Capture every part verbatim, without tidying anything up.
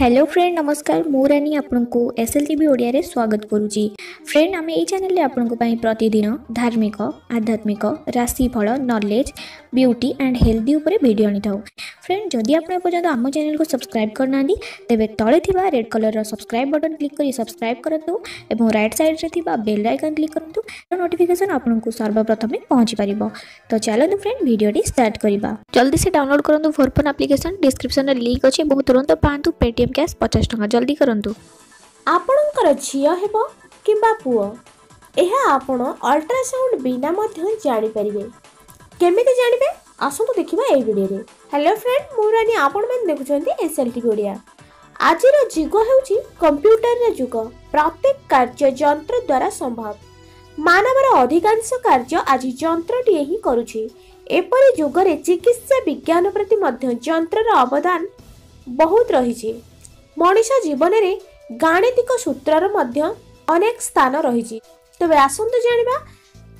Hello friend नमस्कार मु रानी आपंको एसएल टीवी ओडिया रे स्वागत करुँची। फ्रेंड आम यही चैनल आपंको प्रतिदिन धार्मिक आध्यात्मिक राशिफल नॉलेज ब्यूटी एंड हेल्दी उपरे वीडियो आनी था। फ्रेंड जदि आप आम चैनल को सब्सक्राइब करना तेरे तले red colour subscribe button click कर सब्सक्राइब करूँ और रईट सैड्रे बेल आइकन क्लिक करूँ तो नोटिफिकेशन आपको सर्वप्रथम पहुँची पार। तो चलो फ्रेंड वीडियोटी स्टार्ट करवा। जल्दी से डाउनलोड करूँ वोडफोन आप्लिकेसन डिस्क्रिप्शन लिंक अच्छे और तुरंत पाँच पेटीएम कैश पचास टका जल्दी करंतु। आपणकर झियो हेबो किबा पुओ एहा आपण अल्ट्रासाउंड बिना मध्य जानि परिबे। केमिते जानिबे आसंतु देखिबा ए वीडियो रे। हेलो फ्रेंड मु रानी आपण मन देखुछन्ती एसएल टीवी ओडिया। आजिर जुग हेउची कंप्यूटर रे जुग। प्रत्येक कार्य यंत्र द्वारा संभव। मानवर अधिकांश कार्य आजि यंत्रटी ही करूची। एपरि जुग रे चिकित्सा विज्ञान प्रति मध्य यंत्रर अवदान बहुत रही। मनुष्य जीवन में गाणितिक सूत्रर मध्य अनेक स्थान रही। तबे आसंतु जानिबा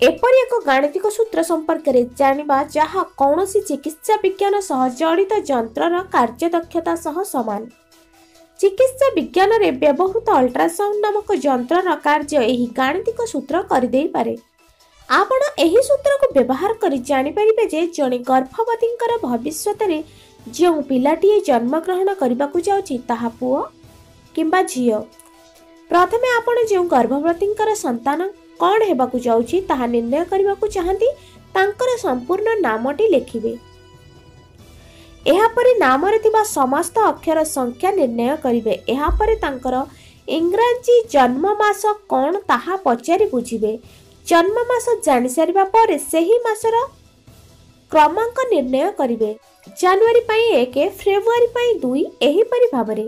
एपरि एक गाणितिक सूत्र संपर्क रे जानिबा जहाँ कौन सी चिकित्सा विज्ञान सह जड़ित यंत्रर कार्यदक्षता सह समान। चिकित्सा विज्ञान रे व्यवहृत अल्ट्रासाउंड नामक यंत्रर कार्य एही गाणितिक सूत्र करि देई पारे। आपण एही सूत्र को व्यवहार करि जानि परिबे जे जने गर्भवतींकर भविष्यत रे जो पिलाटीए जन्मग्रहण करने जाऊँगी ताहा पुओ किंबा झिओ। प्रथम आपण जो गर्भवती संतान कौन होगा जाऊँगी ताहा निर्णय करने को चाहती तांकर संपूर्ण नामटी लिखिबे। एहापरि नाम थिबा समस्त अक्षर संख्या निर्णय करेंगे। एहापरि तांकर इंग्रजी जन्ममास कौन ताहा पचारि बुझे। जन्ममास जानि सारिबा परे सेही मासर क्रमांक निर्णय करेंगे। जनवरी पाई एक फेब्रुआरी पाई दुई एहीपरि भाव में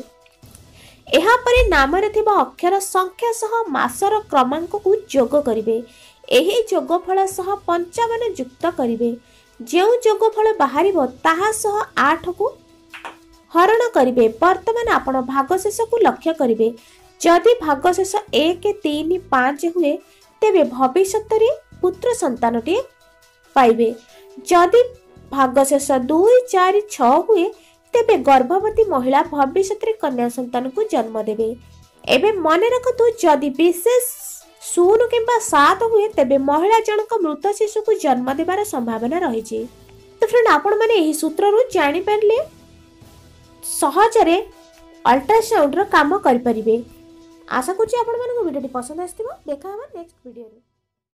यापर नाम अक्षर संख्या सह मासर क्रमांक को जोग करेंगे। यही जोगफल सह पंचावन युक्त करेंगे। जो जोगफल बाहर तासह आठ को हरण करेंगे। बर्तमान आपण भागशेष को लक्ष्य करेंगे। जदि भागशेष एक तीन पाँच हुए तेबे भविष्य में पुत्र संतानटे पाइबे। जदि भागशेष दुई चार छः हुए तेबे गर्भवती महिला भविष्य में कन्या संतान को जन्म देवे। एवं मन रखतु जदि विशेष शून किंबा सात हुए तेबे महिला जनक मृत शिशु को जन्म देवार संभावना रही। तो फ्रेंड आपण मैंने यही सूत्र जानी परले सहजरे अल्ट्रासाउंड काम करि परिबे। आशा करूँ वीडियो पसंद आसथिबो। देखा नेक्स्ट वीडियो।